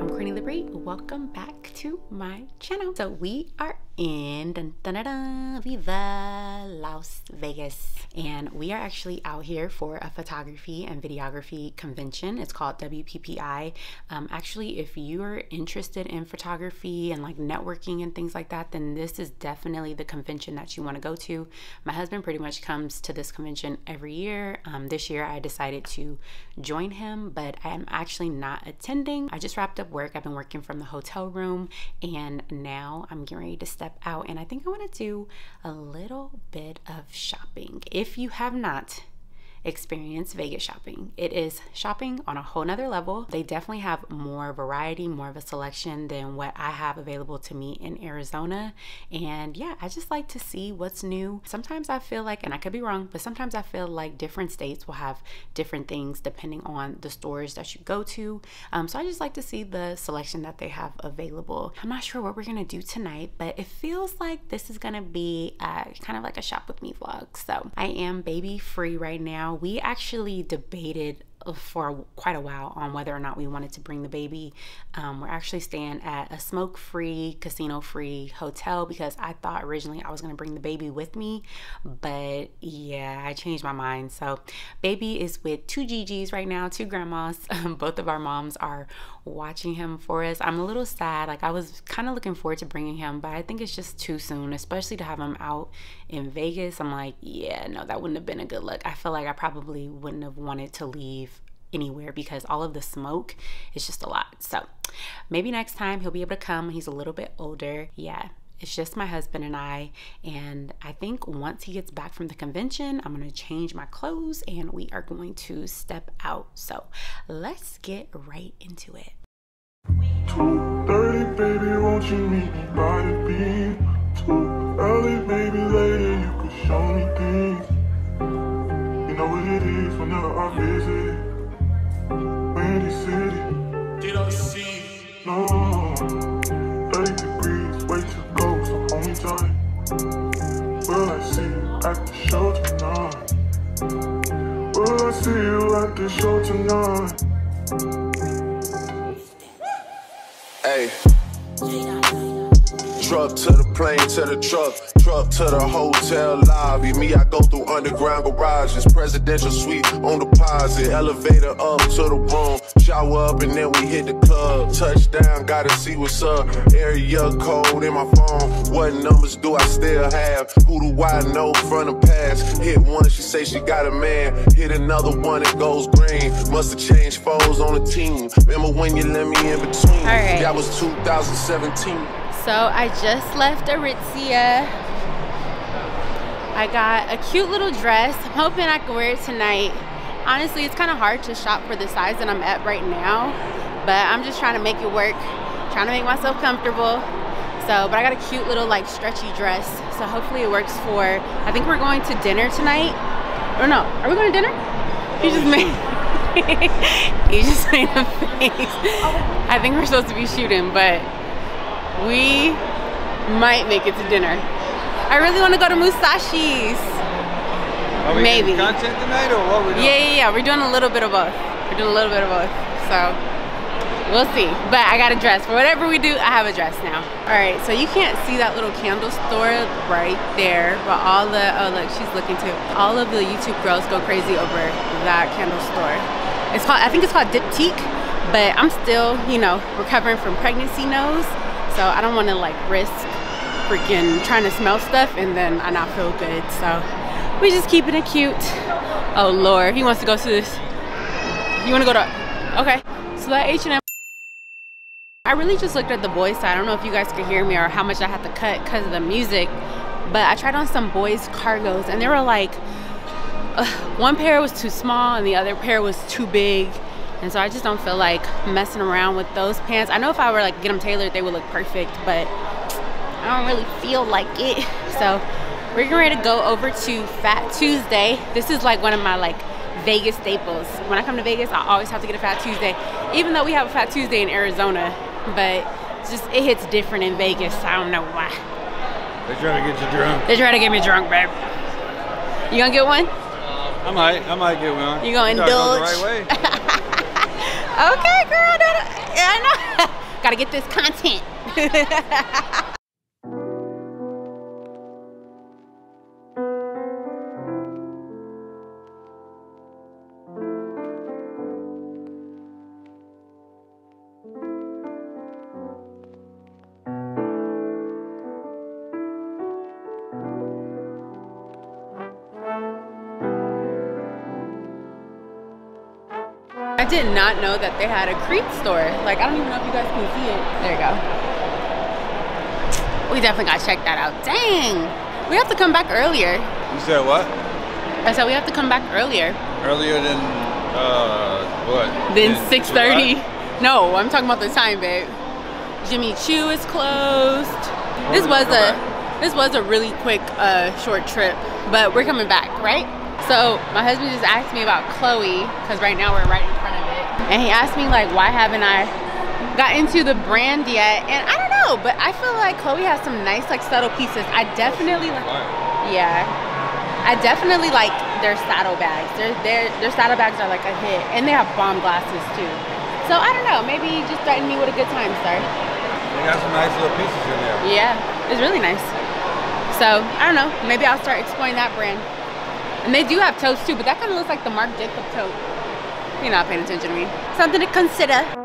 I'm Courtney LaBree. Welcome back to my channel. So we are in Viva Las Vegas, and we are actually out here for a photography and videography convention. It's called WPPI. Actually, if you are interested in photography and like networking and things like that, then this is definitely the convention that you want to go to. My husband pretty much comes to this convention every year. This year I decided to join him, but I am actually not attending. I just wrapped up work. I've been working from the hotel room, and now I'm getting ready to step out, and I think I want to do a little bit of shopping. If you have not experienced Vegas shopping, it is shopping on a whole nother level. They definitely have more variety, more of a selection than what I have available to me in Arizona. And yeah, I just like to see what's new. Sometimes I feel like, and I could be wrong, but sometimes I feel like different states will have different things depending on the stores that you go to. So I just like to see the selection that they have available. I'm not sure what we're gonna do tonight, but it feels like this is gonna be kind of like a shop with me vlog. So I am baby free right now. We actually debated for quite a while on whether or not we wanted to bring the baby. We're actually staying at a smoke-free, casino-free hotel because I thought originally I was going to bring the baby with me, but yeah, I changed my mind. So baby is with two Gigi's right now, two grandmas. Both of our moms are watching him for us. I'm a little sad. Like, I was kind of looking forward to bringing him, but I think it's just too soon, especially to have him out in Vegas. I'm like, yeah, no, that wouldn't have been a good look. I feel like I probably wouldn't have wanted to leave anywhere because all of the smoke is just a lot. So maybe next time he'll be able to come. He's a little bit older. Yeah, it's just my husband and I, and I think once he gets back from the convention, I'm gonna change my clothes and we are going to step out. So let's get right into it. 2:30, baby, won't you meet me by the beach? Too early, baby, later you could show me things. You know what it is whenever I visit Windy City. Did I see? No. 30 degrees, way to go, so hold me tight. Will I see you at the show tonight? Will I see you at the show tonight? Hey. Truck to the plane, to the truck, truck to the hotel lobby. Me, I go through underground garages, presidential suite on deposit, elevator up to the room, shower up, and then we hit the club. Touchdown, gotta see what's up. Area code in my phone, what numbers do I still have? Who do I know from the past? Hit one, she say she got a man. Hit another one, it goes green. Must have changed foes on the team. Remember when you let me in between? Right. That was 2017. So I just left Aritzia. I got a cute little dress. I'm hoping I can wear it tonight. Honestly, it's kind of hard to shop for the size that I'm at right now, but I'm just trying to make it work, trying to make myself comfortable. So, but I got a cute little like stretchy dress. So hopefully it works for, I think we're going to dinner tonight. Or no, are we going to dinner? You just made, you just made a face. I think we're supposed to be shooting, but we might make it to dinner. I really want to go to Musashi's. Are we maybe doing content tonight, or what are we doing? Yeah. We're doing a little bit of both. We're doing a little bit of both. So we'll see. But I got a dress. For whatever we do, I have a dress now. All right. So you can't see that little candle store right there, but all the oh look, she's looking too. All of the YouTube girls go crazy over that candle store. It's called, I think it's called Diptyque, but I'm still, you know, recovering from pregnancy nose. So I don't want to like risk freaking trying to smell stuff and then I not feel good. So we just keeping it cute. Oh Lord, he wants to go to this. You want to go to, okay. So that H&M, I really just looked at the boys side. I don't know if you guys could hear me or how much I had to cut because of the music, but I tried on some boys cargos and they were like, one pair was too small and the other pair was too big. And so I just don't feel like messing around with those pants. I know if I were like get them tailored, they would look perfect, but I don't really feel like it. So we're getting ready to go over to Fat Tuesday. This is like one of my like Vegas staples. When I come to Vegas, I always have to get a Fat Tuesday, even though we have a Fat Tuesday in Arizona, but it's just, it hits different in Vegas. I don't know why. They're trying to get you drunk. They're trying to get me drunk, babe. You gonna get one? I might get one. You gonna indulge? You're talking about the right way. Okay, girl. I know. Gotta get this content. I did not know that they had a Crete store. Like, I don't even know if you guys can see it. There you go. We definitely gotta check that out. Dang! We have to come back earlier. You said what? I said we have to come back earlier. Earlier than, what? Than 6:30. No, I'm talking about the time, babe. Jimmy Choo is closed. This was a really quick, short trip. But we're coming back, right? So my husband just asked me about Chloe, because right now we're right in front of it. And he asked me, like, why haven't I got into the brand yet? And I don't know, but I feel like Chloe has some nice, like, subtle pieces. I definitely like, yeah. I definitely like their saddlebags. Their saddlebags are like a hit. And they have bomb glasses too. So I don't know, maybe you just threatened me with a good time, sir. They got some nice little pieces in there. Yeah, it's really nice. So I don't know, maybe I'll start exploring that brand. And they do have totes too, but that kind of looks like the Marc Jacobs tote. You're not paying attention to me. Something to consider.